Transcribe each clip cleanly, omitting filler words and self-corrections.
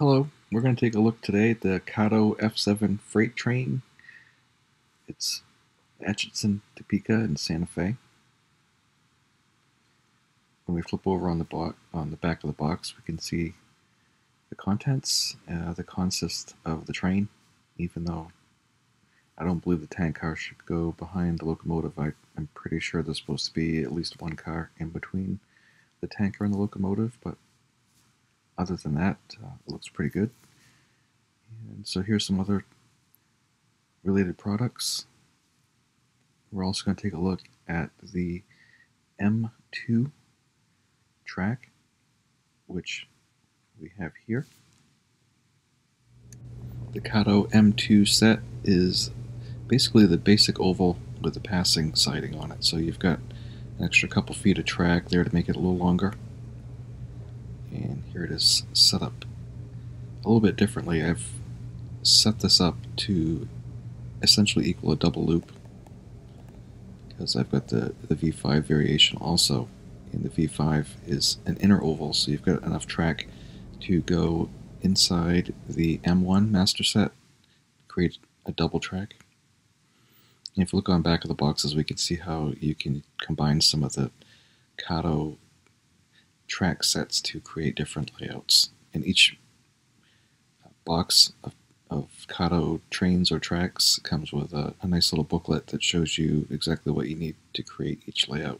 Hello, we're going to take a look today at the Kato F7 freight train. It's Atchison, Topeka, and Santa Fe. When we flip over on the back of the box, we can see the contents, the consist of the train. Even though I don't believe the tank car should go behind the locomotive, I'm pretty sure there's supposed to be at least one car in between the tanker and the locomotive, but other than that, it looks pretty good. And so here's some other related products. We're also going to take a look at the M2 track, which we have here. The Kato M2 set is basically the basic oval with the passing siding on it. So you've got an extra couple feet of track there to make it a little longer. And here it is set up a little bit differently. I've set this up to essentially equal a double loop because I've got the V5 variation also, and the V5 is an inner oval, so you've got enough track to go inside the M1 master set, create a double track. And if you look on back of the boxes, we can see how you can combine some of the Kato track sets to create different layouts. And each box of Kato trains or tracks comes with a nice little booklet that shows you exactly what you need to create each layout.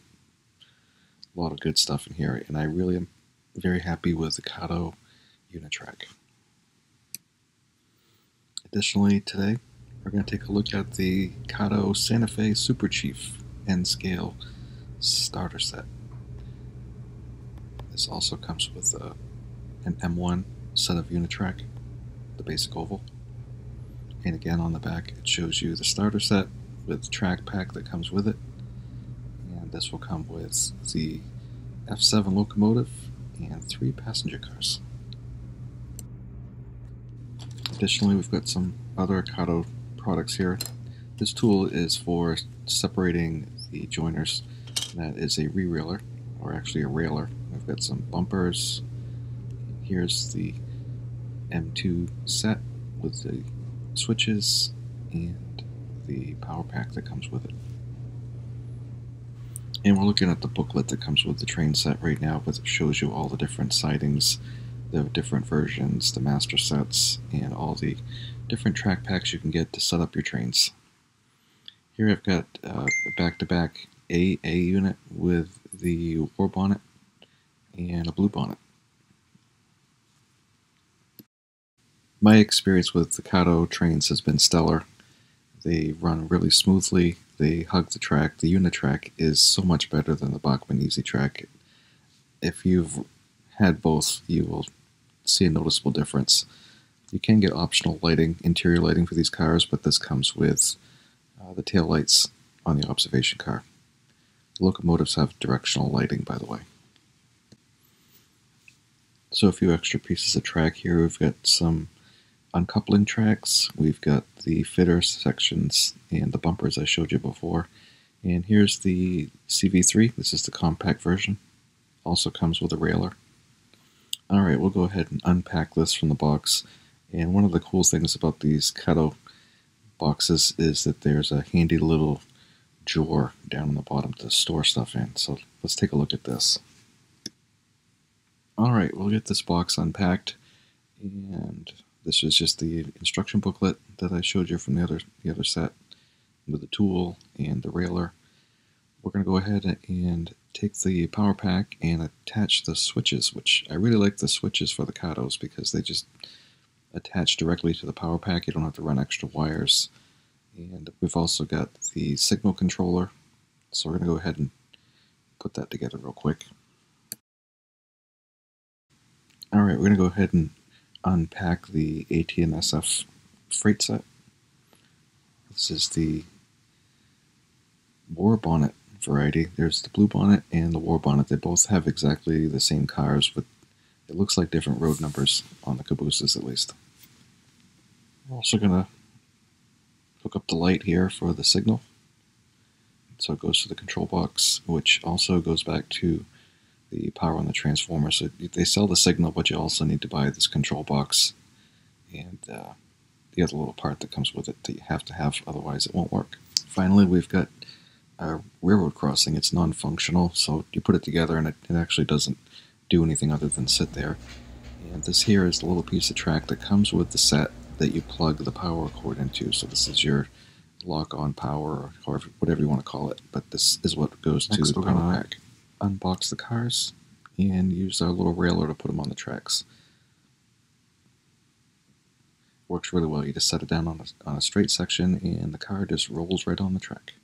A lot of good stuff in here, and I really am very happy with the Kato Unitrack. Additionally, today we're going to take a look at the Kato Santa Fe Super Chief N Scale Starter Set. This also comes with an M1 set of Unitrack, the basic oval. And again on the back it shows you the starter set with the track pack that comes with it. And this will come with the F7 locomotive and 3 passenger cars. Additionally, we've got some other Kato products here. This tool is for separating the joiners. That is a re-reeler, or actually a railer. We've got some bumpers. Here's the M2 set with the switches and the power pack that comes with it. And we're looking at the booklet that comes with the train set right now, but it shows you all the different sidings, the different versions, the master sets, and all the different track packs you can get to set up your trains. Here I've got back-to-back AA unit with the Warbonnet and a blue bonnet. My experience with the Kato trains has been stellar. They run really smoothly, they hug the track. The Unitrack is so much better than the Bachmann Easy Track. If you've had both, you will see a noticeable difference. You can get optional lighting, interior lighting for these cars, but this comes with the tail lights on the observation car. The locomotives have directional lighting, by the way. So a few extra pieces of track here. We've got some uncoupling tracks, we've got the fitter sections and the bumpers I showed you before. And here's the CV3, this is the compact version. Also comes with a railer. Alright, we'll go ahead and unpack this from the box. And one of the cool things about these Kato boxes is that there's a handy little drawer down on the bottom to store stuff in. So let's take a look at this. Alright, we'll get this box unpacked, and this is just the instruction booklet that I showed you from the other set with the tool and the railer. We're going to go ahead and take the power pack and attach the switches, which I really like the switches for the Katos because they just attach directly to the power pack. You don't have to run extra wires. And we've also got the signal controller, so we're going to go ahead and put that together real quick. Alright, we're going to go ahead and unpack the ATSF freight set. This is the Warbonnet variety. There's the Blue Bonnet and the Warbonnet. They both have exactly the same cars, but it looks like different road numbers on the cabooses at least. We're also going to hook up the light here for the signal. So it goes to the control box, which also goes back to the power on the transformer. So they sell the signal, but you also need to buy this control box and the other little part that comes with it that you have to have, otherwise it won't work. Finally, we've got a railroad crossing. It's non-functional, so you put it together and it actually doesn't do anything other than sit there. And this here is the little piece of track that comes with the set that you plug the power cord into. So this is your lock-on power, or whatever you want to call it, but this is what goes to the power pack. Unbox the cars and use our little railer to put them on the tracks. Works really well. You just set it down on a straight section and the car just rolls right on the track.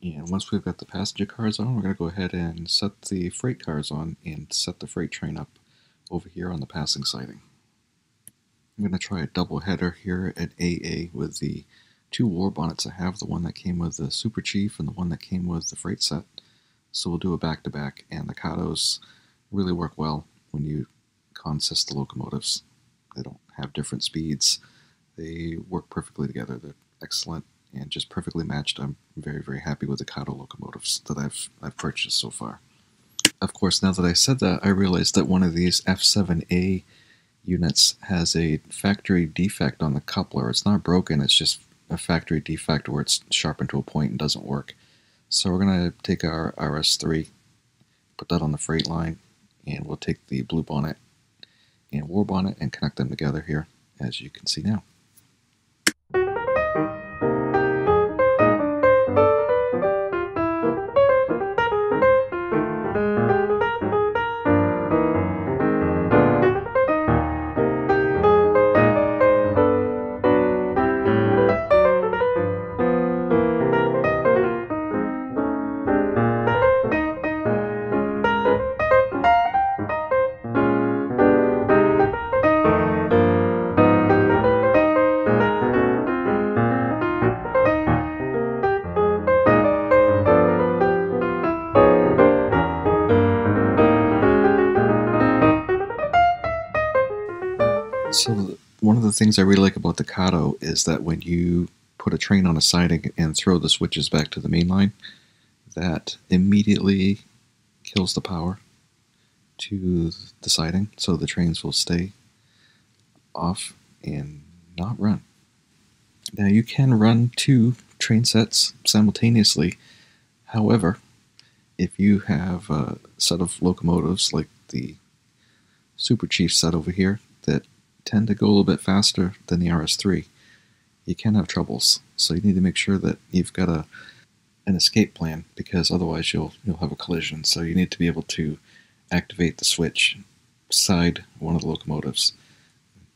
And once we've got the passenger cars on, we're going to go ahead and set the freight cars on and set the freight train up over here on the passing siding. I'm going to try a double header here at AA with the two Warbonnets I have, the one that came with the Super Chief and the one that came with the freight set. So we'll do a back-to-back, and the Katos really work well when you consist the locomotives. They don't have different speeds. They work perfectly together. They're excellent and just perfectly matched. I'm very, very happy with the Kato locomotives that I've purchased so far. Of course, now that I said that, I realized that one of these F7A units has a factory defect on the coupler. It's not broken, it's just a factory defect where it's sharpened to a point and doesn't work. So we're going to take our RS3, put that on the freight line, and we'll take the blue bonnet and Warbonnet and connect them together here, as you can see now. So one of the things I really like about the Kato is that when you put a train on a siding and throw the switches back to the main line, that immediately kills the power to the siding, so the trains will stay off and not run. Now you can run two train sets simultaneously. However, if you have a set of locomotives like the Super Chief set over here that tend to go a little bit faster than the RS3, you can have troubles. So you need to make sure that you've got an escape plan, because otherwise you'll have a collision. So you need to be able to activate the switch, side one of the locomotives,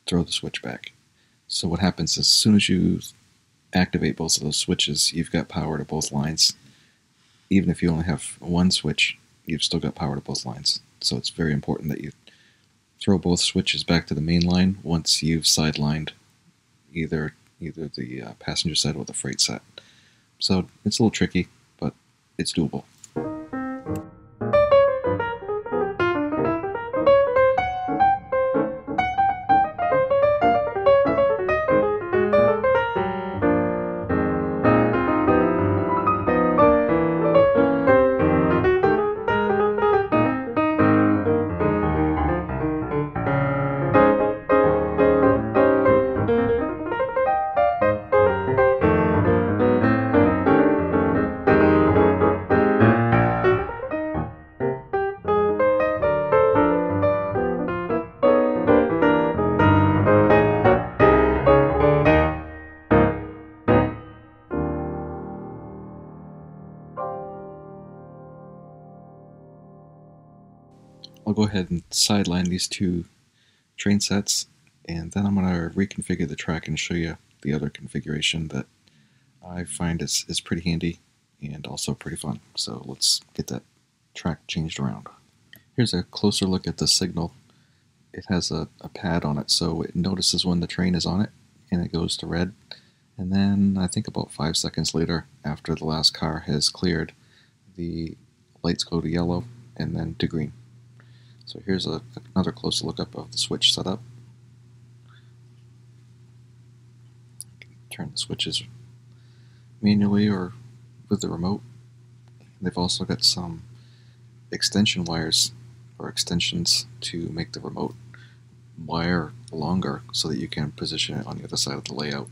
throw the switch back. So what happens is, as soon as you activate both of those switches, you've got power to both lines. Even if you only have one switch, you've still got power to both lines. So it's very important that you throw both switches back to the main line once you've sidelined either the passenger set or the freight set. So it's a little tricky, but it's doable. I'll go ahead and sideline these two train sets, and then I'm going to reconfigure the track and show you the other configuration that I find is pretty handy and also pretty fun. So let's get that track changed around. Here's a closer look at the signal. It has a pad on it, so it notices when the train is on it and it goes to red, and then I think about 5 seconds later, after the last car has cleared, the lights go to yellow, and then to green. So here's another close look up of the switch setup. You can turn the switches manually or with the remote. They've also got some extension wires or extensions to make the remote wire longer so that you can position it on the other side of the layout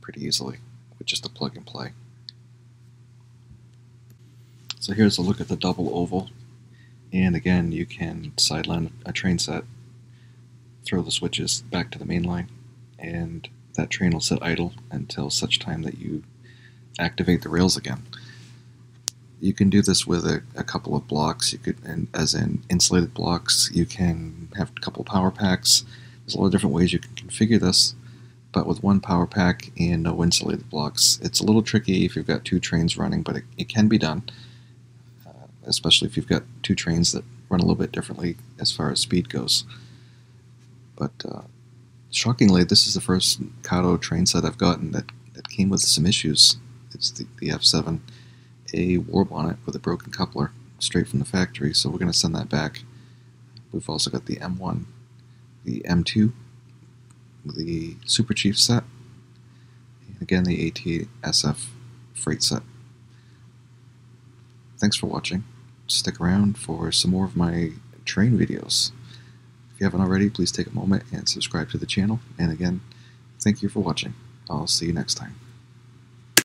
pretty easily with just a plug and play. So here's a look at the double oval, and again you can sideline a train set, throw the switches back to the main line, and that train will sit idle until such time that you activate the rails again. You can do this with a couple of blocks. You could, and as in insulated blocks, you can have a couple power packs. There's a lot of different ways you can configure this, but with one power pack and no insulated blocks, it's a little tricky if you've got two trains running, but it can be done, especially if you've got two trains that run a little bit differently as far as speed goes. But shockingly, this is the first Kato train set I've gotten that came with some issues. It's the F7. A Warbonnet with a broken coupler straight from the factory, so we're going to send that back. We've also got the M1, the M2, the Super Chief set, and again the ATSF freight set. Thanks for watching. Stick around for some more of my train videos. If you haven't already, please take a moment and subscribe to the channel. And again, thank you for watching. I'll see you next time.